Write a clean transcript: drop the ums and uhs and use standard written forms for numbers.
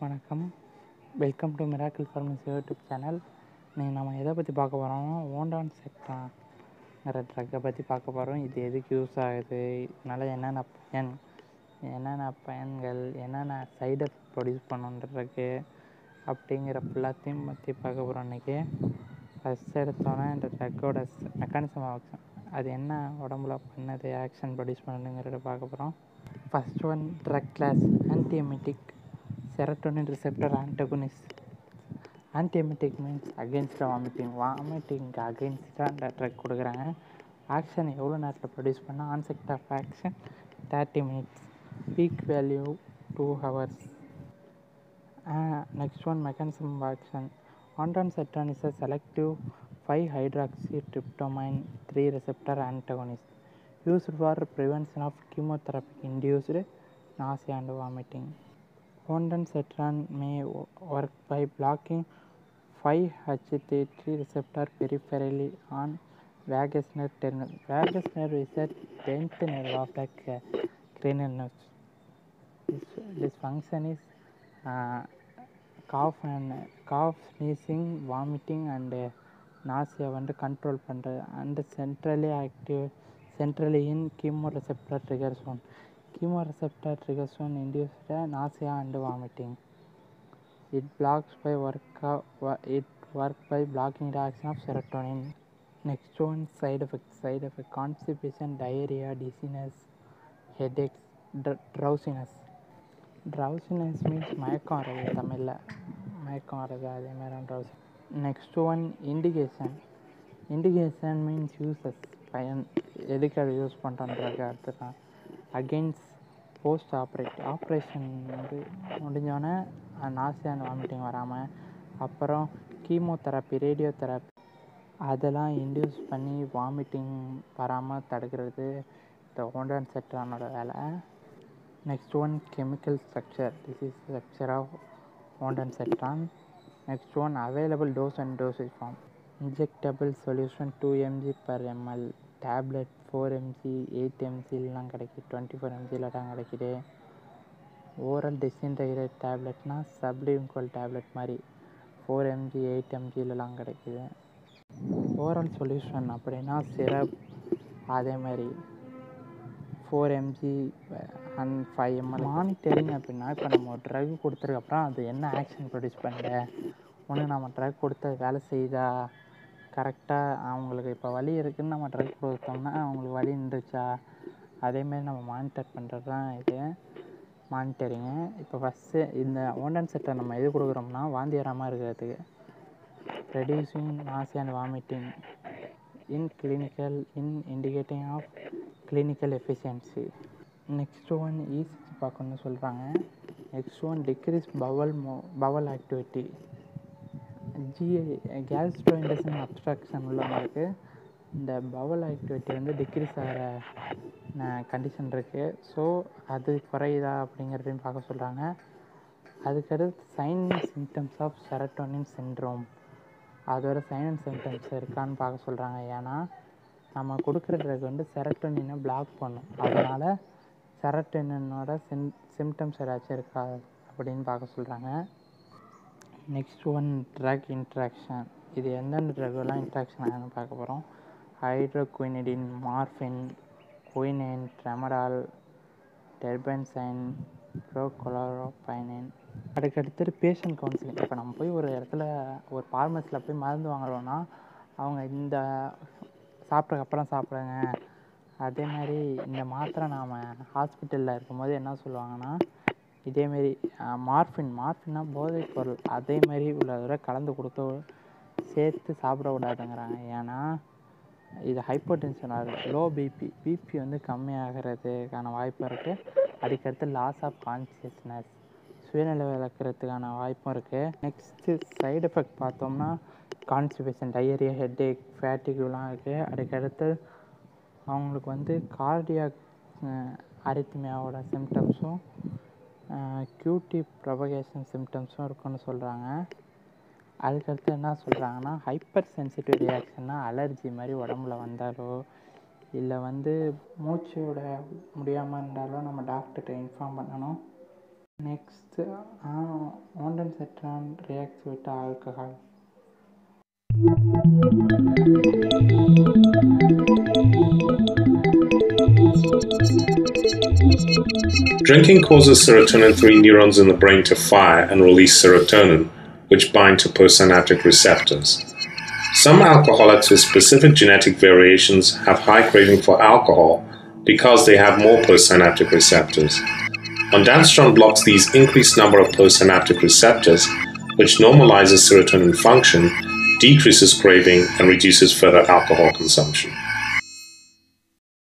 வணக்கம் welcome to miracle pharmacy YouTube channel. இன்றைக்கி நம்ம எதை பற்றி பார்க்க போகிறோம்னா ஓண்டான்செட்ரான்ங்கிற ட்ரக்கை பற்றி பார்க்க போகிறோம். இது எதுக்கு யூஸ் ஆகுது, இதனால் என்னென்ன பயன்கள், என்னென்ன சைட் எஃபெக்ட் ப்ரொடியூஸ் பண்ணுன்ற ட்ரக்கு அப்படிங்கிற ஃபுல்லாத்தையும் பற்றி பார்க்க போகிறோம். இன்றைக்கி ஃபஸ்ட் எடுத்தோன்னா இந்த ட்ரக்கோட மெக்கானிசம் ஆக்ஷன், அது என்ன உடம்புல பண்ணது, ஆக்ஷன் ப்ரொடியூஸ் பண்ணுங்கிறத பார்க்க போகிறோம். First one drug class antiemetic serotonin receptor antagonist. Antiemetic means against vomiting, வாமிட்டிங்க்கு அகெயின்ஸ்டாக அந்த ட்ரக் கொடுக்குறாங்க. ஆக்ஷன் எவ்வளோ நேரத்தில் ப்ரொடியூஸ் பண்ணால், onset of action 30 minutes, peak value 2 hours. Next one mechanism of action. Ondansetron is a selective 5-hydroxytryptamine-3 receptor antagonist used for prevention of chemotherapy-induced nausea and vomiting. Ondansetron may work by blocking 5-HT3 receptor peripherally on vagus nerve terminal. Vagus nerve is a tenth nerve of the cranial nerves. This function is cough, sneezing, vomiting, and நாசியை control பண்ணுறது. And centrally active, centrally in chemo receptor trigger zone. Chemo receptor trigger zone induced nausea and vomiting. It work by blocking the action of serotonin. Next one side effect constipation, diarrhoea, dizziness, headaches, drowsiness means மயக்கம் வருது, தமிழில் மயக்கம் வருது, அதேமாதிரி drowsiness. Next one indication means uses, பயன், எதுக்கு அதை use பண்ணுறதுக்கு அடுத்துதான். அகெயின்ஸ்ட் போஸ்ட் ஆப்ரேஷன் வந்து முடிஞ்சோடனே நாசியா அண்ட் வாமிட்டிங் வராமல், அப்புறம் கீமோதெரப்பி, ரேடியோ தெரப்பி அதெல்லாம் இன்டியூஸ் பண்ணி வாமிட்டிங் வராமல் தடுக்கிறது இந்த ஓண்டான்செட்ரானோட வேலை. Next one chemical structure, disease structure of ondansetron. Next one, available dose and dosage form. Injectable solution 2 mg/ml, tablet 4 mg, 8 mg எல்லாம் கிடைக்குது, 24 mg எல்லாம் கிடைக்குது. ஓரல் டிஸ்இன்டெகிரேட் டேப்லெட்னா சப்லிங்குவல் டேப்லெட் மாதிரி 4 mg, 8 mg எல்லாம் கிடைக்குது. ஓரல் சொல்யூஷன் அப்படின்னா சிரப், அதே மாதிரி 4 mg அண்ட் 5 ml. மானிட்டரிங் அப்படின்னா இப்போ நம்ம ஒரு ட்ரக் கொடுத்துருக்கப்புறம் அது என்ன ஆக்ஷன் ப்ரொடியூஸ் பண்ணுற, ஒன்று நம்ம ட்ரக் கொடுத்த வேலை செய்தா கரெக்டாக, அவங்களுக்கு இப்போ வலி இருக்குதுன்னு நம்ம ட்ரக் கொடுத்தோம்னா அவங்களுக்கு வலி இருந்துச்சா, அதேமாரி நம்ம மானிட்டர் பண்ணுறது தான் இது மானிட்டரிங்கு. இப்போ ஃபஸ்ட்டு இந்த ஓண்டான்செட்டை நம்ம எது கொடுக்குறோம்னா வாந்தி வராமல் இருக்கிறதுக்கு, reducing nausea and vomiting in indicating of clinical efficiency. Next one ECG பார்க்கணும்னு சொல்கிறாங்க. Next one decrease bowel activity, gastrointestinal obstruction உள்ளவங்களுக்கு இந்த பவல் ஆக்டிவிட்டி வந்து டிக்ரீஸ் ஆகிற கண்டிஷன் இருக்குது. ஸோ அது குறையுதா அப்படிங்கிறதையும் பார்க்க சொல்கிறாங்க. அதுக்கடுத்து sign and symptoms of serotonin syndrome, அதோட சைன் அண்ட் சிம்டம்ஸ் இருக்கான்னு பார்க்க சொல்கிறாங்க. ஏன்னா நம்ம கொடுக்குற ட்ரக் வந்து செரட்டோனினை பிளாக் பண்ணும், அதனால் செரட்டோனினோட சிம்டம்ஸ் ஏதாச்சும் இருக்கா அப்படின்னு பார்க்க சொல்கிறாங்க. நெக்ஸ்ட் ஒன் ட்ரக் இன்ட்ராக்ஷன், இது எந்தெந்த ட்ரக்கெல்லாம் இன்ட்ராக்ஷன் ஆகுன்னு பார்க்க போகிறோம். ஹைட்ரோகுயினிடின், மார்ஃபின், குயினின், ட்ரெமடால், டெர்பென்சைன், ப்ரோகுளோரோபைனின். அதுக்கடுத்து பேஷண்ட் கவுன்சிலிங். இப்போ நம்ம போய் ஒரு இடத்துல ஒரு ஃபார்மஸியில் போய் மருந்து வாங்குறோன்னா அவங்க இந்த சாப்பிட்றக்கப்புறம் சாப்பிடுங்க, அதேமாதிரி இந்த மாத்திரை நாம் ஹாஸ்பிட்டலில் இருக்கும்போது என்ன சொல்லுவாங்கன்னா இதேமாரி மார்ஃபின்னா போதைப் பொருள், அதேமாரி உள்ளதோட கலந்து கொடுக்க சேர்த்து சாப்பிடக்கூடாதுங்கிறாங்க. ஏன்னா இது ஹைப்பர்டென்ஷன் ஆகுது, லோ பிபி வந்து கம்மியாகிறதுக்கான வாய்ப்பும் இருக்குது. அதுக்கடுத்து லாஸ் ஆஃப் கான்சியஸ்னஸ், சுயநிலை இழக்கிறதுக்கான வாய்ப்பும் இருக்குது. நெக்ஸ்ட்டு சைடு எஃபெக்ட் பார்த்தோம்னா கான்ஸ்டிபேஷன், டயரியா, ஹெட்ஏக், ஃபேட்டிக்லாம் இருக்குது. அதுக்கடுத்து அவங்களுக்கு வந்து கார்டியாக் அரித்மியாவோட சிம்டம்ஸும் QT ப்ரொபகேஷன் சிம்டம்ஸும் இருக்குன்னு சொல்கிறாங்க. அதுக்கடுத்து என்ன சொல்கிறாங்கன்னா ஹைப்பர் சென்சிட்டிவ் ரியாக்ஷன்னா அலர்ஜி மாதிரி உடம்புல வந்தாலோ இல்லை வந்து மூச்சு விட முடியாமல் இருந்தாலோ நம்ம டாக்டர்கிட்ட இன்ஃபார்ம் பண்ணணும். Next, ondansetron reacts with alcohol. Drinking causes serotonin-3 neurons in the brain to fire and release serotonin, which bind to postsynaptic receptors. Some alcoholics with specific genetic variations have high craving for alcohol because they have more postsynaptic receptors. Ondansetron blocks these increased number of postsynaptic receptors, which normalizes serotonin function, decreases craving, and reduces further alcohol consumption.